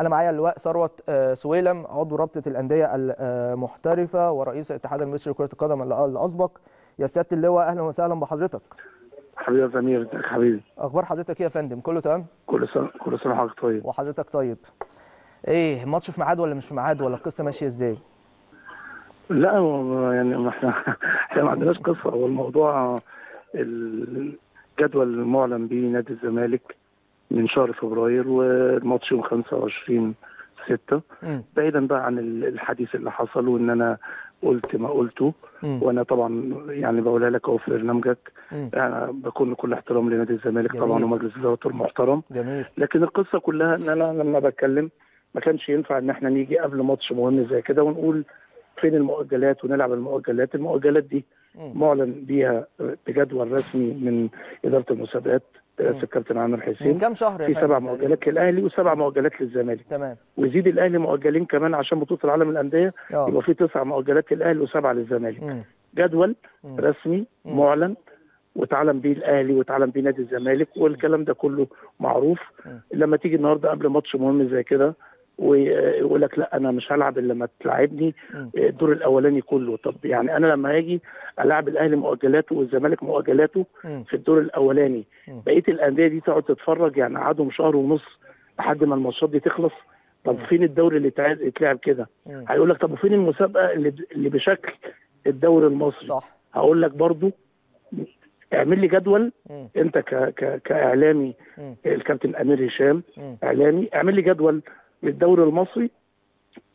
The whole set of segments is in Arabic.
انا معايا اللواء ثروت سويلم عضو رابطه الانديه المحترفه ورئيس الاتحاد المصري لكره القدم اللي اسبق. يا سياده اللواء اهلا وسهلا بحضرتك. حبيبي يا سمير، ازيك حبيبي؟ اخبار حضرتك ايه يا فندم؟ كله تمام؟ كل سنه وحضرتك طيب. وحضرتك طيب. ايه الماتش في ميعاد ولا مش في ميعاد ولا القصه ماشيه ازاي؟ لا يعني احنا ما عندناش قصه، هو الموضوع الجدول المعلن به نادي الزمالك من شهر فبراير والماتش يوم 25/6. بعيدا بقى عن الحديث اللي حصل وان انا قلت ما قلته، وانا طبعا يعني بقولها لك اهو في برنامجك، انا بكون كل احترام لنادي الزمالك طبعا ومجلس ادارته المحترم، لكن القصه كلها ان انا لما بتكلم ما كانش ينفع ان احنا نيجي قبل ماتش مهم زي كده ونقول فين المؤجلات ونلعب المؤجلات. المؤجلات دي معلن بيها بجدول رسمي من اداره المسابقات رئاسه الكابتن عماد حسين من كام شهر، في 7 مؤجلات للاهلي و7 مؤجلات للزمالك، تمام، ويزيد الاهلي مؤجلين كمان عشان بطوله العالم للانديه، يبقى في 9 مؤجلات للاهلي و7 للزمالك. جدول رسمي معلن واتعلم بيه الاهلي واتعلم بيه نادي الزمالك والكلام ده كله معروف. لما تيجي النهارده قبل ماتش مهم زي كده ويقول لك لا انا مش هلعب الا لما تلعبني الدور الاولاني كله، طب يعني انا لما هاجي العب الاهلي مؤجلاته والزمالك مؤجلاته في الدور الاولاني، بقيه الانديه دي تقعد تتفرج، يعني قعدهم شهر ونص لحد ما الماتشات دي تخلص. طب فين الدوري اللي اتلعب كده؟ هيقول لك طب وفين المسابقه اللي بشكل الدوري المصري؟ صح، هقول لك برضو اعمل لي جدول، انت كاعلامي الكابتن امير هشام اعلامي، اعمل لي جدول للدوري المصري،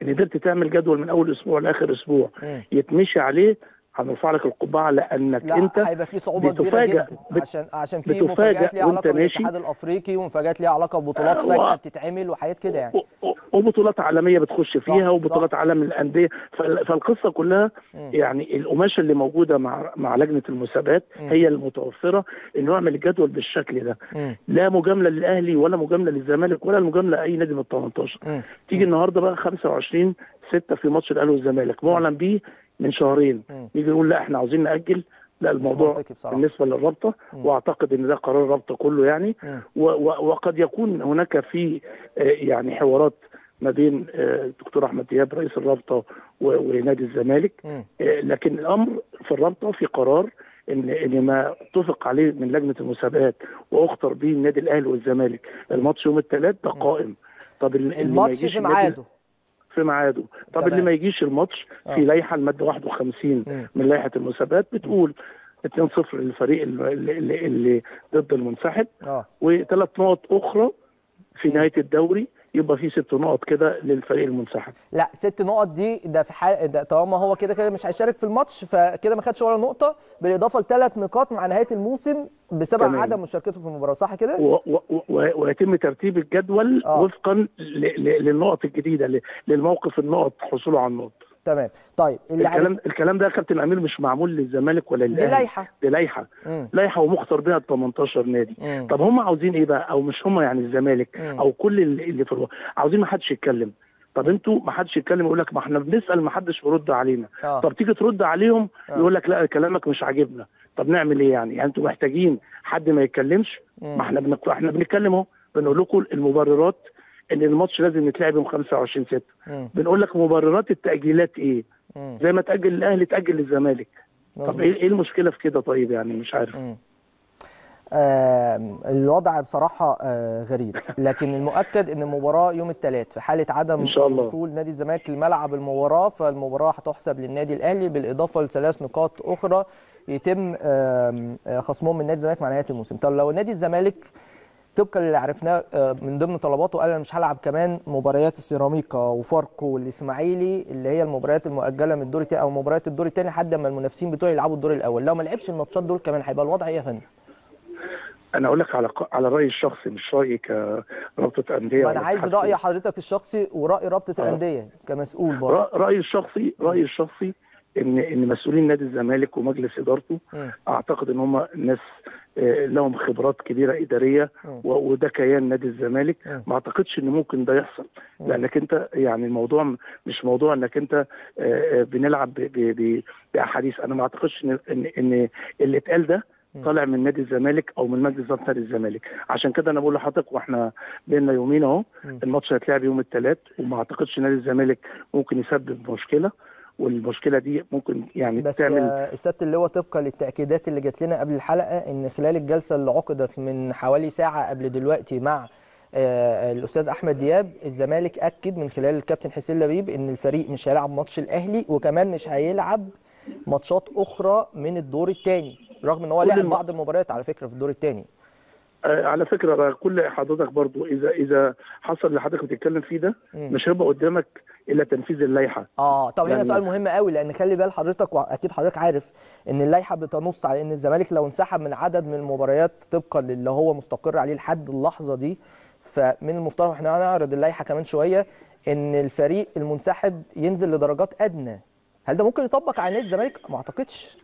قدرت تعمل جدول من اول اسبوع لاخر اسبوع يتمشي عليه، هنرفع لك القبعه لانك لا انت هيبقى في صعوبه كبيره جدا عشان في مفاجات ليها علاقه بالاتحاد الافريقي ومفاجات ليها علاقه ببطولات فجاه بتتعمل وحاجات كده يعني، وبطولات عالميه بتخش فيها وبطولات عالم الانديه، فالقصه كلها يعني القماشه اللي موجوده مع لجنه المسابقات هي المتوفره انه يعمل الجدول بالشكل ده. لا مجامله للاهلي ولا مجامله للزمالك ولا مجامله لاي نادي من ال 18. تيجي النهارده بقى 25/6 في ماتش الاهلي والزمالك معلن بيه من شهرين، نيجي نقول لا احنا عاوزين نأجل، لا الموضوع بالنسبه للرابطه، واعتقد ان ده قرار الرابطه كله يعني، وقد يكون هناك في يعني حوارات ما بين الدكتور احمد دياب رئيس الرابطه ونادي الزمالك، لكن الامر في الرابطه في قرار ان ما اتفق عليه من لجنه المسابقات واخطر به النادي الاهلي والزمالك الماتش يوم الثلاث ده قائم. طب الماتش في ميعاده طب اللي ما يجيش الماتش في لائحه الماده 51 من لائحه المسابقات بتقول 2-0 للفريق اللي ضد المنسحب، و3 نقط اخرى في نهايه الدوري، يبقى في 6 نقط كده للفريق المنسحب. لا 6 نقط دي ده في حال ده طالما هو كده كده مش هيشارك في الماتش، فكده ما خدش ولا نقطه، بالاضافه ل3 نقاط مع نهايه الموسم بسبب عدم مشاركته في المباراه، صح كده؟ ويتم ترتيب الجدول وفقا للنقط الجديده للموقف النقط حصوله على النقط. تمام. طيب الكلام ده يا كابتن امير مش معمول للزمالك ولا للاهلي، دي لائحه لائحه ومختار بها ال 18 نادي. طب هم عاوزين ايه بقى؟ او مش هم يعني الزمالك او كل اللي في عاوزين ما حدش يتكلم. طب انتوا ما حدش يتكلم، يقول لك ما احنا بنسال ما حدش بيرد علينا. طب تيجي ترد عليهم يقول لك لا كلامك مش عاجبنا. طب نعمل ايه يعني؟ انتوا محتاجين حد ما يتكلمش؟ ما احنا بنتكلم اهو، بنقول لكم المبررات ان الماتش لازم يتلعب يوم 25/6، بنقول لك مبررات التاجيلات ايه؟ زي ما تاجل الاهلي تاجل للزمالك. طب ايه المشكله في كده؟ طيب يعني مش عارف. الوضع بصراحه غريب، لكن المؤكد ان المباراه يوم الثلاث في حاله عدم وصول نادي الزمالك لملعب المباراه، فالمباراه هتحسب للنادي الاهلي بالاضافه ل3 نقاط اخرى يتم خصمهم من نادي الزمالك مع نهايه الموسم. طب لو نادي الزمالك طبقا اللي عرفناه من ضمن طلباته قال انا مش هلعب كمان مباريات السيراميكا وفاركو والاسماعيلي اللي هي المباريات المؤجله من الدور الثاني او مباريات الدور الثاني لحد اما المنافسين بتوعي يلعبوا الدور الاول، لو ما لعبش الماتشات دول كمان هيبقى الوضع ايه يا فندم؟ انا اقول لك على رايي الشخصي مش رايي كرابطه انديه، انا عايز راي حضرتك الشخصي وراي رابطه الانديه كمسؤول برضه. رايي الشخصي ان مسؤولين نادي الزمالك ومجلس ادارته اعتقد ان هم ناس لهم خبرات كبيره اداريه، وده كيان نادي الزمالك، ما اعتقدش ان ممكن ده يحصل، لانك انت يعني الموضوع مش موضوع انك انت بنلعب باحاديث. انا ما اعتقدش ان اللي اتقال ده طالع من نادي الزمالك او من مجلس اداره نادي الزمالك. عشان كده انا بقول لحضرتك واحنا بينا يومين اهو، الماتش هيتلعب يوم الثلاث، وما اعتقدش نادي الزمالك ممكن يسبب مشكله، والمشكله دي ممكن يعني بس تعمل. السبت اللي هو طبقا للتاكيدات اللي جات لنا قبل الحلقه، ان خلال الجلسه اللي عقدت من حوالي ساعه قبل دلوقتي مع الاستاذ احمد دياب، الزمالك اكد من خلال الكابتن حسين لبيب ان الفريق مش هيلعب ماتش الاهلي، وكمان مش هيلعب ماتشات اخرى من الدور الثاني، رغم ان هو لعب بعض المباريات على فكره في الدور الثاني. على فكره كل حضرتك برضو اذا حصل اللي حضرتك بتتكلم فيه ده، مش هيبقى قدامك الا تنفيذ اللائحه. طب هنا سؤال مهم قوي، لان خلي بال حضرتك واكيد حضرتك عارف ان اللائحه بتنص على ان الزمالك لو انسحب من عدد من المباريات طبقا للي هو مستقر عليه لحد اللحظه دي، فمن المفترض احنا هنعرض اللائحه كمان شويه ان الفريق المنسحب ينزل لدرجات ادنى. هل ده ممكن يطبق على نادي الزمالك؟ ما اعتقدش.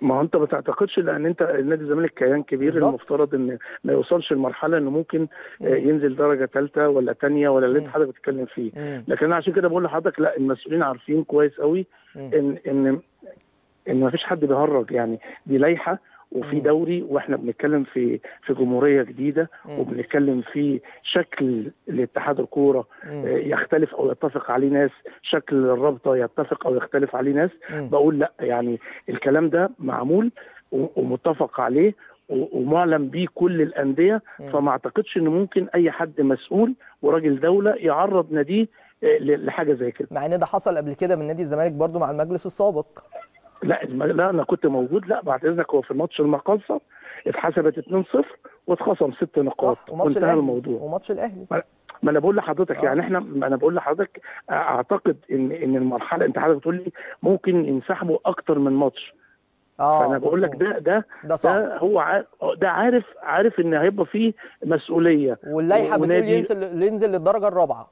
ما هو انت ما تعتقدش، لان انت نادي الزمالك كيان كبير بالضبط. المفترض ان ما يوصلش لمرحله انه ممكن ينزل درجه ثالثه ولا ثانيه ولا اللي حضرتك بتتكلم فيه. لكن انا عشان كده بقول لحضرتك لا، المسؤولين عارفين كويس قوي ان ما فيش حد بيهرج، يعني دي لائحه وفي دوري، واحنا بنتكلم في جمهوريه جديده، وبنتكلم في شكل لاتحاد الكوره يختلف او يتفق عليه ناس، شكل الرابطه يتفق او يختلف عليه ناس. بقول لا، يعني الكلام ده معمول ومتفق عليه ومعلم بيه كل الانديه، فما اعتقدش ان ممكن اي حد مسؤول وراجل دوله يعرض ناديه لحاجه زي كده، مع ان ده حصل قبل كده من نادي الزمالك برضو مع المجلس السابق. لا انا كنت موجود. لا بعد اذنك، هو في ماتش المقاصه اتحسبت 2-0 واتخصم 6 نقاط وانتهى الموضوع. وماتش الاهلي ما انا بقول لحضرتك يعني احنا، ما انا بقول لحضرتك اعتقد ان المرحله، انت حضرتك بتقول لي ممكن ينسحبوا اكتر من ماتش، فانا بقول لك ده صح. ده هو ده عارف ان هيبقى فيه مسؤوليه، واللائحه بتقول ينزل للدرجه الرابعه،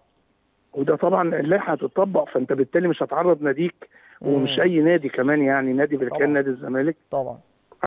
وده طبعا اللائحه هتطبق، فانت بالتالي مش هتعرض ناديك ومش اي نادي كمان، يعني نادي بركان، نادي الزمالك طبعا.